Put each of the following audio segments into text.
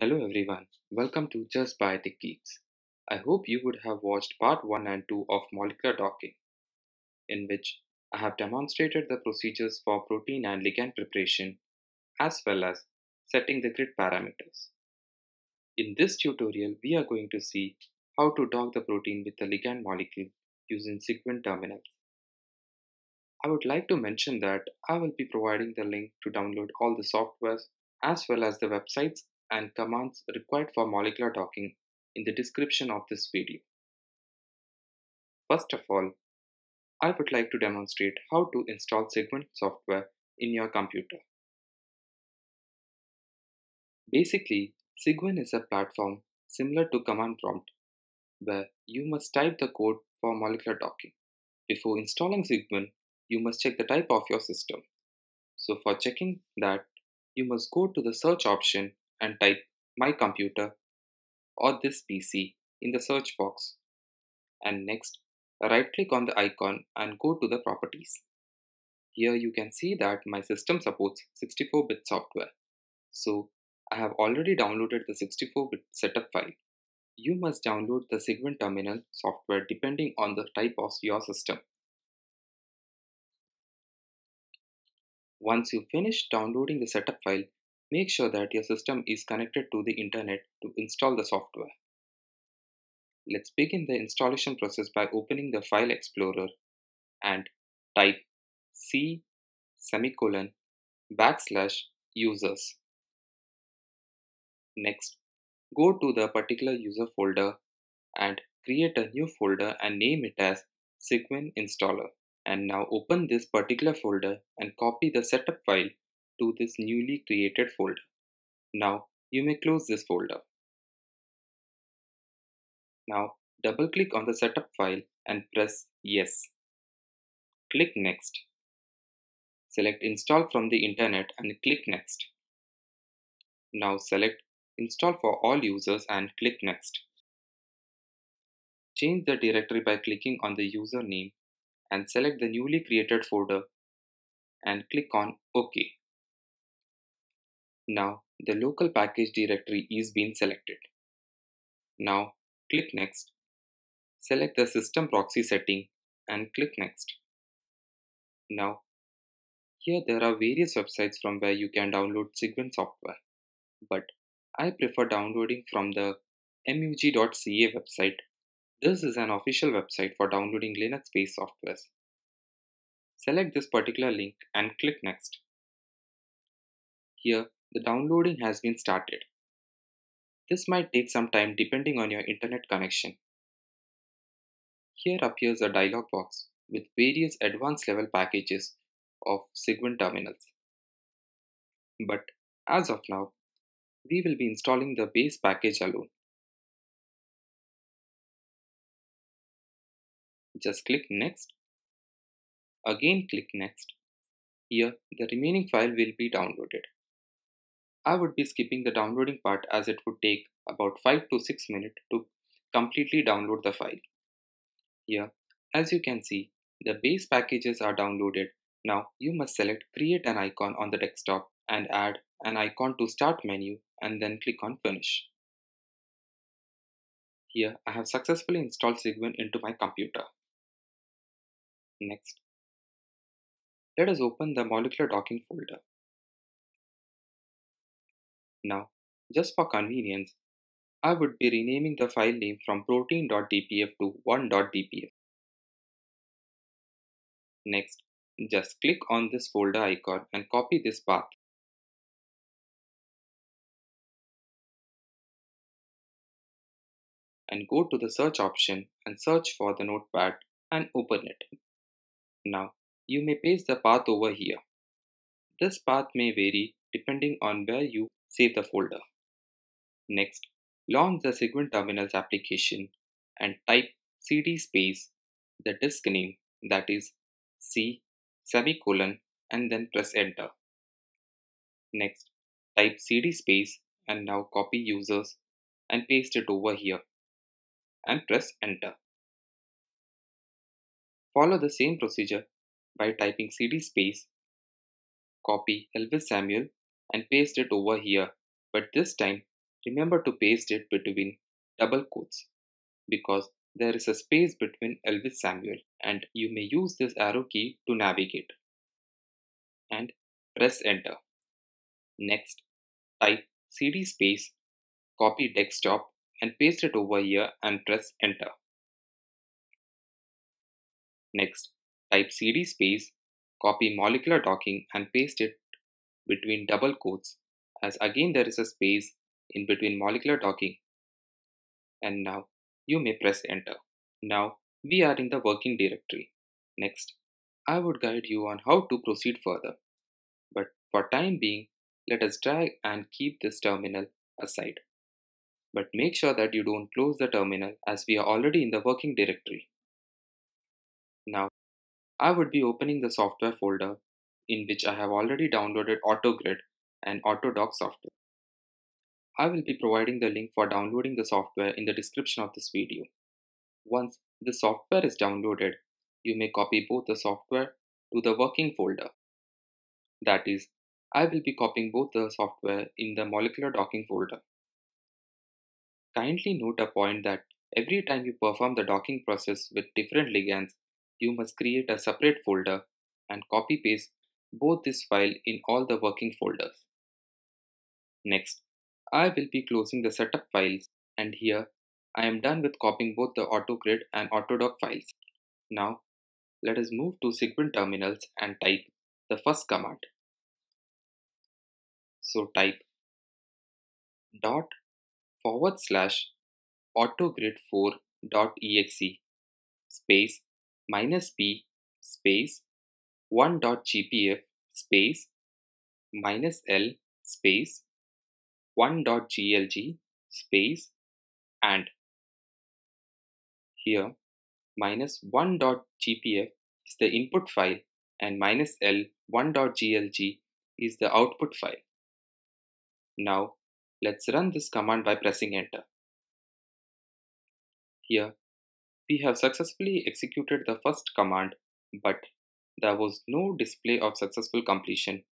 Hello everyone, welcome to Just Biotic Geeks. I hope you would have watched part 1 and 2 of molecular docking, in which I have demonstrated the procedures for protein and ligand preparation as well as setting the grid parameters. In this tutorial, we are going to see how to dock the protein with the ligand molecule using Cygwin terminals. I would like to mention that I will be providing the link to download all the softwares as well as the websites and commands required for molecular docking in the description of this video. First of all, I would like to demonstrate how to install Cygwin software in your computer. Basically, Cygwin is a platform similar to command prompt where you must type the code for molecular docking. Before installing Cygwin, you must check the type of your system. So for checking that, you must go to the search option and type my computer or this PC in the search box, and next right click on the icon and go to the properties. Here you can see that my system supports 64-bit software, so I have already downloaded the 64-bit setup file. You must download the Cygwin terminal software depending on the type of your system. Once you finish downloading the setup file, make sure that your system is connected to the internet to install the software. Let's begin the installation process by opening the file explorer and type c:\users. Next, go to the particular user folder and create a new folder and name it as Cygwin installer. And now open this particular folder and copy the setup file to this newly created folder. Now you may close this folder. Now double click on the setup file and press yes. Click next. Select install from the internet and click next. Now select install for all users and click next. Change the directory by clicking on the username and select the newly created folder and click on OK. Now the local package directory is being selected. Now click next. Select the system proxy setting and click next. Now here there are various websites from where you can download Cygwin software, but I prefer downloading from the mug.ca website. This is an official website for downloading Linux-based softwares. Select this particular link and click next. Here the downloading has been started. This might take some time depending on your internet connection. Here appears a dialog box with various advanced level packages of Cygwin terminals. But as of now, we will be installing the base package alone. Just click next. Again click next. Here the remaining file will be downloaded. I would be skipping the downloading part as it would take about 5 to 6 minutes to completely download the file. Here, as you can see, the base packages are downloaded. Now you must select create an icon on the desktop and add an icon to start menu and then click on finish. Here I have successfully installed Cygwin into my computer. Next, let us open the molecular docking folder. Now, just for convenience, I would be renaming the file name from protein.dpf to 1.dpf. Next, just click on this folder icon and copy this path. And go to the search option and search for the notepad and open it. Now, you may paste the path over here. This path may vary depending on where you save the folder. Next, launch the Cygwin terminals application and type cd space the disk name, that is c:\, and then press enter. Next, type cd space and now copy users and paste it over here and press enter. Follow the same procedure by typing cd space, copy Elvis Samuel and paste it over here, but this time Remember to paste it between double quotes because there is a space between Elvis Samuel, and you may use this arrow key to navigate. And press enter. Next, type cd space copy desktop and paste it over here and press enter. Next, type cd space copy molecular docking and paste it between double quotes, as again there is a space in between molecular docking. And now you may press enter. Now we are in the working directory. Next, I would guide you on how to proceed further, but for time being, let us drag and keep this terminal aside. But make sure that you don't close the terminal, as we are already in the working directory. Now, I would be opening the software folder in which I have already downloaded AutoGrid and AutoDock software. I will be providing the link for downloading the software in the description of this video. Once the software is downloaded, you may copy both the software to the working folder. That is, I will be copying both the software in the molecular docking folder. Kindly note a point that every time you perform the docking process with different ligands, you must create a separate folder and copy paste both this file in all the working folders. Next, I will be closing the setup files, and here I am done with copying both the AutoGrid and AutoDock files. Now let us move to Cygwin terminals and type the first command. So type ./AutoGrid4.exe space -p space 1.gpf space -l space 1.glg space and. Here -1.gpf is the input file and -l 1.glg is the output file. Now let's run this command by pressing enter. Here we have successfully executed the first command, but there was no display of successful completion.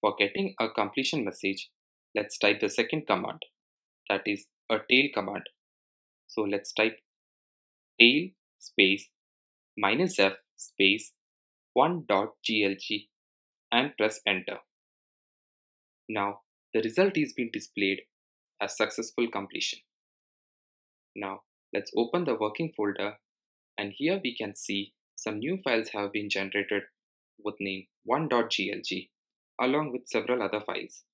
For getting a completion message, let's type the second command, that is a tail command. So let's type tail space -f space 1.glg and press enter. Now the result is being displayed as successful completion. Now let's open the working folder, and here we can see some new files have been generated with name 1.glg along with several other files.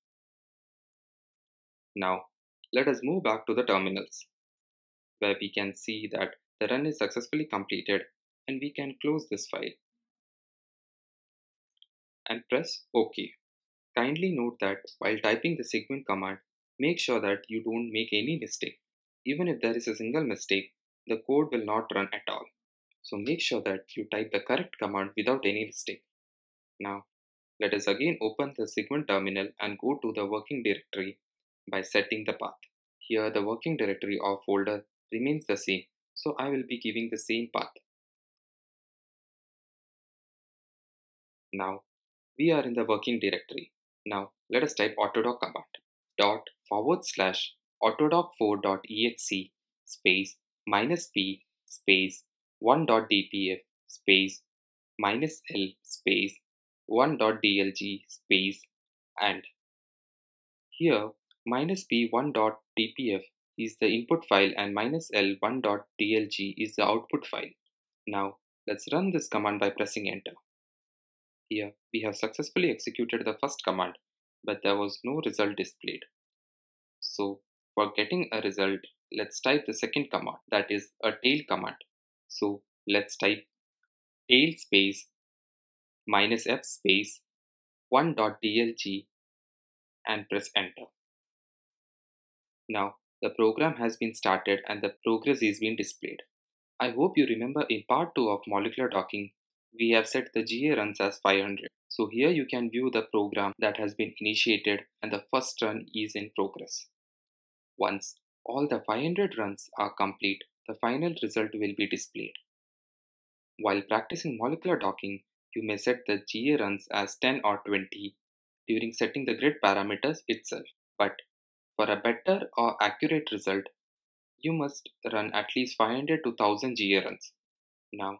Now let us move back to the terminals, where we can see that the run is successfully completed, and we can close this file and press OK. Kindly note that while typing the Cygwin command, make sure that you don't make any mistake. Even if there is a single mistake, the code will not run at all. So make sure that you type the correct command without any mistake. Now, let us again open the Cygwin terminal and go to the working directory by setting the path. Here the working directory or folder remains the same, so I will be giving the same path. Now, we are in the working directory. Now, let us type autodoc command ./autodoc4.exe space -p space 1.dpf space -l space 1.dlg space and. Here -p 1.dpf is the input file and -l 1.dlg is the output file. Now let's run this command by pressing enter. Here we have successfully executed the first command, but there was no result displayed. So for getting a result, let's type the second command, that is a tail command. So let's type tail space -f space 1.dlg and press enter. Now the program has been started and the progress is being displayed. I hope you remember in part 2 of molecular docking, we have set the GA runs as 500. So here you can view the program that has been initiated and the first run is in progress. Once all the 500 runs are complete, the final result will be displayed. While practicing molecular docking, you may set the GA runs as 10 or 20 during setting the grid parameters itself. But For a better or accurate result, you must run at least 500 to 1000 GA runs. Now,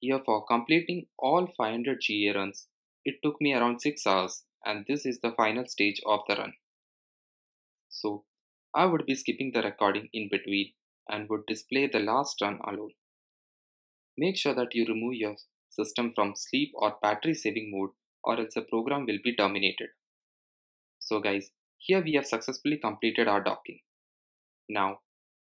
here for completing all 500 GA runs, it took me around 6 hours and this is the final stage of the run. So, I would be skipping the recording in between and would display the last run alone. Make sure that you remove your system from sleep or battery saving mode, or else the program will be terminated. So guys, here we have successfully completed our docking. Now,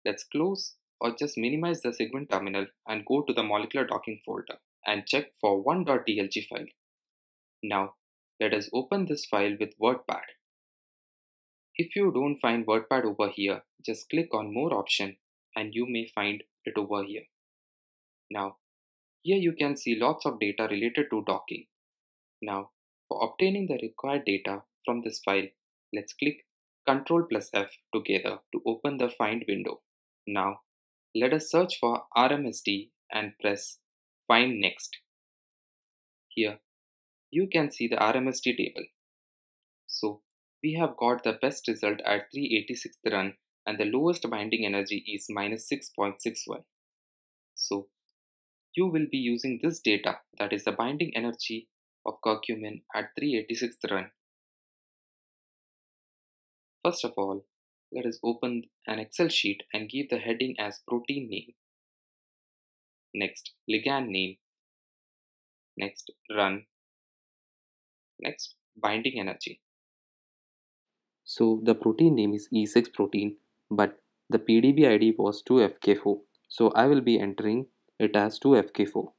let's close or just minimize the Cygwin terminal and go to the molecular docking folder and check for 1.dlg file. Now, let us open this file with WordPad. If you don't find WordPad over here, just click on more option and you may find it over here. Now, here you can see lots of data related to docking. Now, for obtaining the required data from this file, let's click Ctrl+F together to open the Find window. Now, let us search for RMSD and press Find Next. Here, you can see the RMSD table. So, we have got the best result at 386th run and the lowest binding energy is -6.61. So, you will be using this data, that is the binding energy of curcumin at 386th run. First of all, let us open an Excel sheet and give the heading as protein name. Next, ligand name. Next, run. Next, binding energy. So the protein name is E6 protein, but the PDB ID was 2FK4. So I will be entering it as 2FK4.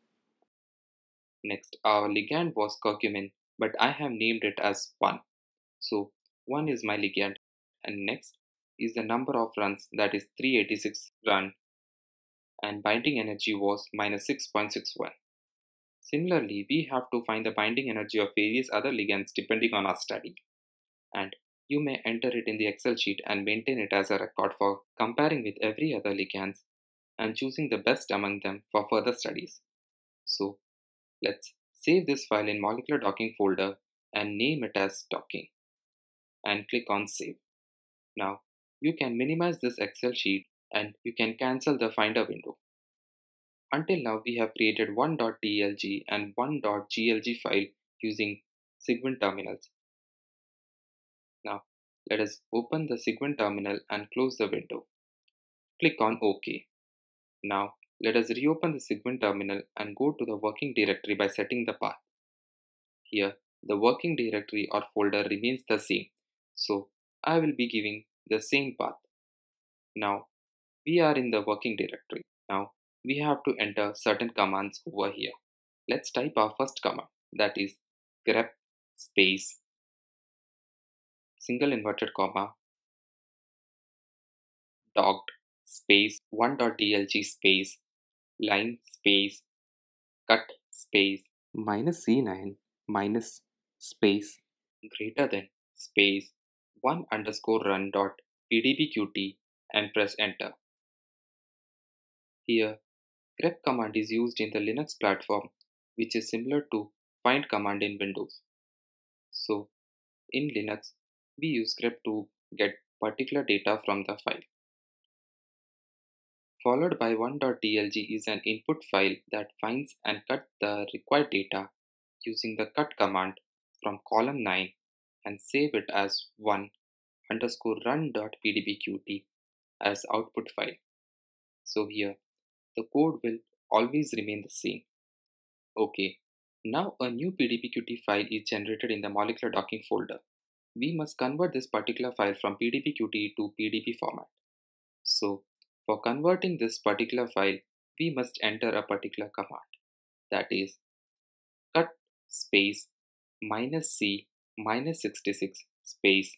Next, our ligand was curcumin, but I have named it as 1. So 1 is my ligand. And next is the number of runs, that is 386 run. And binding energy was -6.61. Similarly, we have to find the binding energy of various other ligands depending on our study. And you may enter it in the Excel sheet and maintain it as a record for comparing with every other ligands and choosing the best among them for further studies. So, let's save this file in molecular docking folder and name it as docking and click on save. Now, you can minimize this Excel sheet and you can cancel the Finder window. Until now, we have created 1.dlg and 1.glg file using Cygwin terminals. Now, let us open the Cygwin terminal and close the window. Click on OK. Now, let us reopen the Cygwin terminal and go to the working directory by setting the path. Here, the working directory or folder remains the same, so I will be giving the same path. Now, we are in the working directory. Now, we have to enter certain commands over here. Let's type our first command, that is grep space single inverted comma docked space 1.dlg space line space cut space -c9 minus space greater than space 1_run.pdbqt and press enter. Here, grep command is used in the Linux platform, which is similar to find command in Windows. So, in Linux, we use grep to get particular data from the file. Followed by 1.dlg is an input file that finds and cuts the required data using the cut command from column 9 and save it as 1_run.pdbqt as output file. So here, the code will always remain the same. Okay, now a new pdbqt file is generated in the molecular docking folder. We must convert this particular file from pdbqt to PDB format. So, for converting this particular file, we must enter a particular command, that is cut space -c -66 space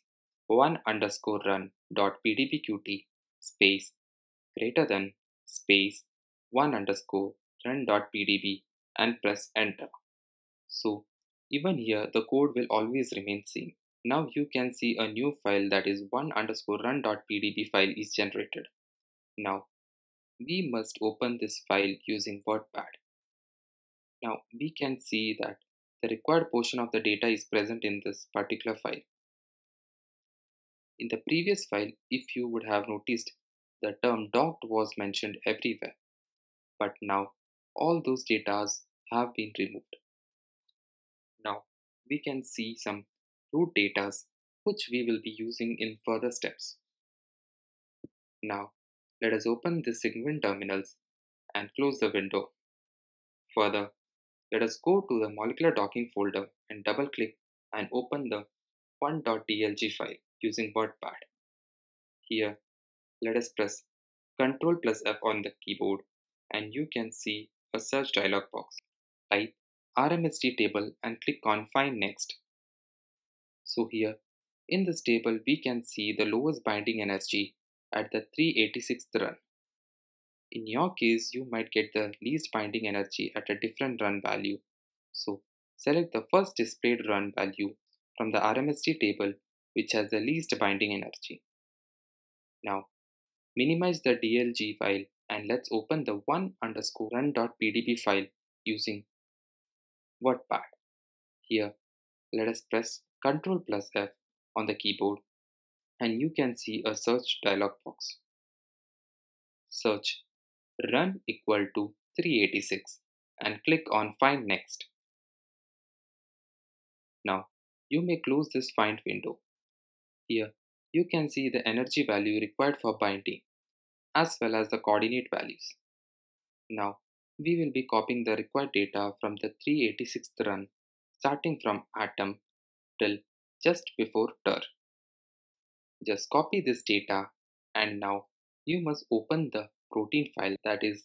1_run.pdbqt space greater than space 1_run.pdb and press enter. So even here the code will always remain same. Now you can see a new file, that is 1_run.pdb file is generated. Now, we must open this file using WordPad. Now, we can see that the required portion of the data is present in this particular file. In the previous file, if you would have noticed, the term docked was mentioned everywhere, but now all those data have been removed. Now we can see some root data which we will be using in further steps. Now let us open the Cygwin terminals and close the window. Further, let us go to the molecular docking folder and double click and open the 1.dlg file using WordPad. Here, let us press Ctrl plus F on the keyboard and you can see a search dialog box. Type RMSD table and click on Find Next. So here, in this table, we can see the lowest binding energy at the 386th run. In your case, you might get the least binding energy at a different run value. So select the first displayed run value from the RMSD table which has the least binding energy. Now minimize the DLG file and let's open the 1_run.pdb file using WordPad. Here, let us press Ctrl plus F on the keyboard and you can see a search dialog box. Search run equal to 386 and click on Find Next. Now you may close this find window. Here you can see the energy value required for binding as well as the coordinate values. Now we will be copying the required data from the 386th run starting from atom till just before tur. Just copy this data and now you must open the protein file, that is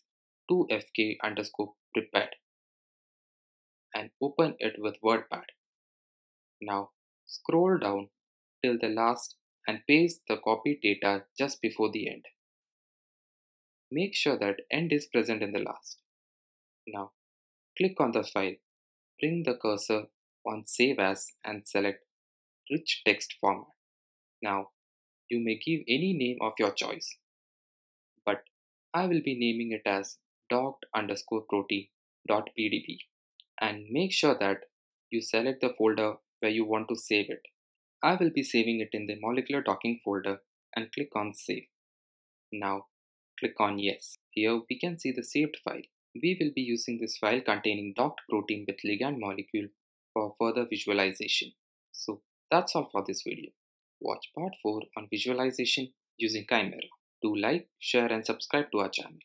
2FK_prepared, and open it with WordPad. Now scroll down till the last and paste the copied data just before the end. Make sure that end is present in the last. Now click on the file, bring the cursor on Save As and select Rich Text Format. Now you may give any name of your choice, but I will be naming it as docked_protein.pdb, and make sure that you select the folder where you want to save it. I will be saving it in the molecular docking folder and click on Save. Now click on Yes. Here we can see the saved file. We will be using this file containing docked protein with ligand molecule for further visualization. So that's all for this video. Watch part 4 on visualization using Chimera. Do like, share and subscribe to our channel.